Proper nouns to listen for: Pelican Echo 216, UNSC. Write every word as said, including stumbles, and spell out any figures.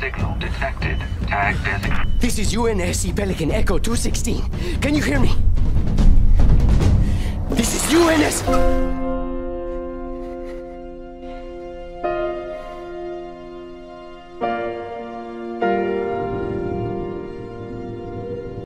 Signal detected. Tag designated. This is U N S C Pelican Echo two sixteen. Can you hear me? This is U N S C...